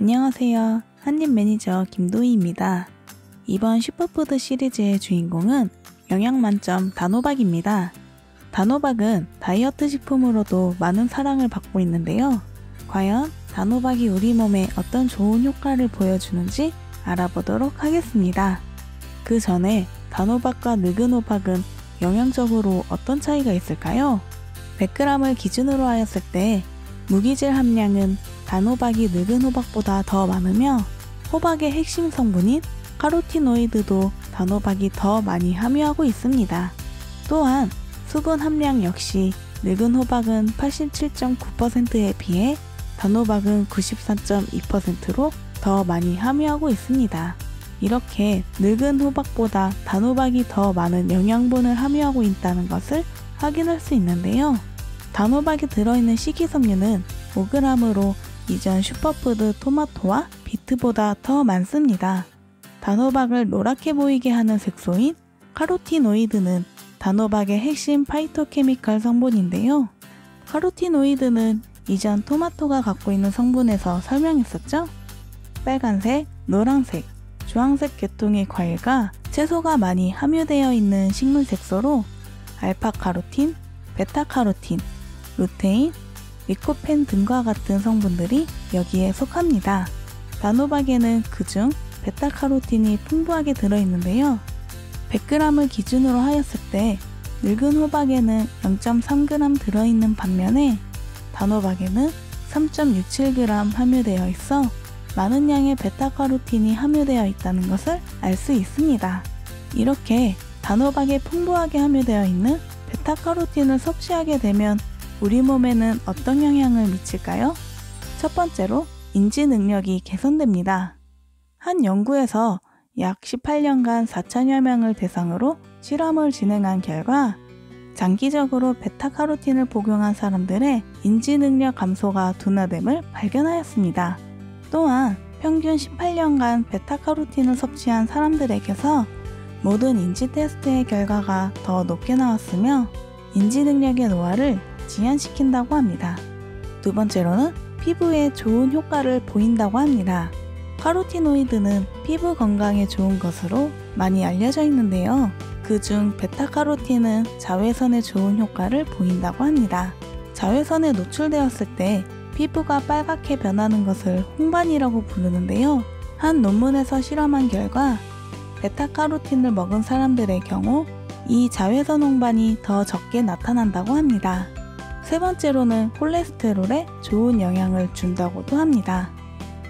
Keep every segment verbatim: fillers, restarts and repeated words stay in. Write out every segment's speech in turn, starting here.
안녕하세요. 한입 매니저 김도희입니다. 이번 슈퍼푸드 시리즈의 주인공은 영양 만점 단호박입니다. 단호박은 다이어트 식품으로도 많은 사랑을 받고 있는데요. 과연 단호박이 우리 몸에 어떤 좋은 효과를 보여주는지 알아보도록 하겠습니다. 그 전에 단호박과 늙은 호박은 영양적으로 어떤 차이가 있을까요? 백 그램을 기준으로 하였을 때 무기질 함량은 단호박이 늙은 호박보다 더 많으며 호박의 핵심 성분인 카로티노이드도 단호박이 더 많이 함유하고 있습니다. 또한 수분 함량 역시 늙은 호박은 팔십칠 점 구 퍼센트에 비해 단호박은 구십사 점 이 퍼센트로 더 많이 함유하고 있습니다. 이렇게 늙은 호박보다 단호박이 더 많은 영양분을 함유하고 있다는 것을 확인할 수 있는데요. 단호박이 들어있는 식이섬유는 오 그램으로 이전 슈퍼푸드 토마토와 비트보다 더 많습니다. 단호박을 노랗게 보이게 하는 색소인 카로티노이드는 단호박의 핵심 파이토케미컬 성분인데요. 카로티노이드는 이전 토마토가 갖고 있는 성분에서 설명했었죠? 빨간색, 노란색, 주황색 계통의 과일과 채소가 많이 함유되어 있는 식물 색소로 알파카로틴, 베타카로틴, 루테인, 리코펜 등과 같은 성분들이 여기에 속합니다. 단호박에는 그중 베타카로틴이 풍부하게 들어있는데요. 백 그램을 기준으로 하였을 때 늙은 호박에는 영 점 삼 그램 들어있는 반면에 단호박에는 삼 점 육칠 그램 함유되어 있어 많은 양의 베타카로틴이 함유되어 있다는 것을 알 수 있습니다. 이렇게 단호박에 풍부하게 함유되어 있는 베타카로틴을 섭취하게 되면 우리 몸에는 어떤 영향을 미칠까요? 첫 번째로 인지 능력이 개선됩니다. 한 연구에서 약 십팔 년간 사천여 명을 대상으로 실험을 진행한 결과 장기적으로 베타카로틴을 복용한 사람들의 인지 능력 감소가 둔화됨을 발견하였습니다. 또한 평균 십팔 년간 베타카로틴을 섭취한 사람들에게서 모든 인지 테스트의 결과가 더 높게 나왔으며 인지 능력의 노화를 지연시킨다고 합니다. 두 번째로는 피부에 좋은 효과를 보인다고 합니다. 카로티노이드는 피부 건강에 좋은 것으로 많이 알려져 있는데요. 그중 베타카로틴은 자외선에 좋은 효과를 보인다고 합니다. 자외선에 노출되었을 때 피부가 빨갛게 변하는 것을 홍반이라고 부르는데요. 한 논문에서 실험한 결과 베타카로틴을 먹은 사람들의 경우 이 자외선 홍반이 더 적게 나타난다고 합니다. 세 번째로는 콜레스테롤에 좋은 영향을 준다고도 합니다.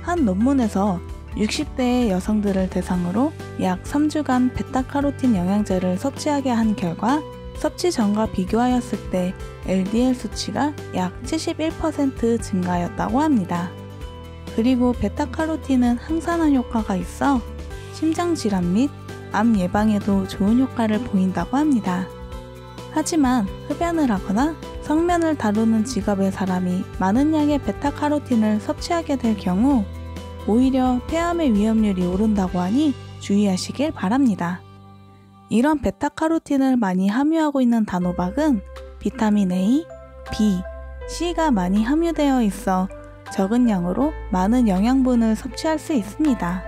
한 논문에서 육십 대의 여성들을 대상으로 약 삼 주간 베타카로틴 영양제를 섭취하게 한 결과 섭취 전과 비교하였을 때 엘디엘 수치가 약 칠십일 퍼센트 증가였다고 합니다. 그리고 베타카로틴은 항산화 효과가 있어 심장질환 및 암 예방에도 좋은 효과를 보인다고 합니다. 하지만 흡연을 하거나 성면을 다루는 직업의 사람이 많은 양의 베타카로틴을 섭취하게 될 경우 오히려 폐암의 위험률이 오른다고 하니 주의하시길 바랍니다. 이런 베타카로틴을 많이 함유하고 있는 단호박은 비타민 에이, 비, 씨가 많이 함유되어 있어 적은 양으로 많은 영양분을 섭취할 수 있습니다.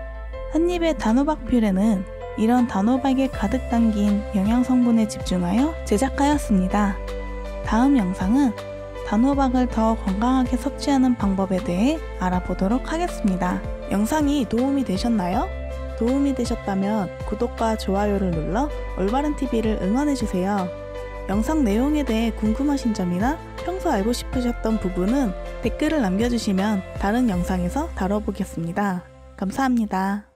한 입의 단호박 퓨레는 이런 단호박에 가득 담긴 영양 성분에 집중하여 제작하였습니다. 다음 영상은 단호박을 더 건강하게 섭취하는 방법에 대해 알아보도록 하겠습니다. 영상이 도움이 되셨나요? 도움이 되셨다면 구독과 좋아요를 눌러 올바른 티비를 응원해주세요. 영상 내용에 대해 궁금하신 점이나 평소 알고 싶으셨던 부분은 댓글을 남겨주시면 다른 영상에서 다뤄보겠습니다. 감사합니다.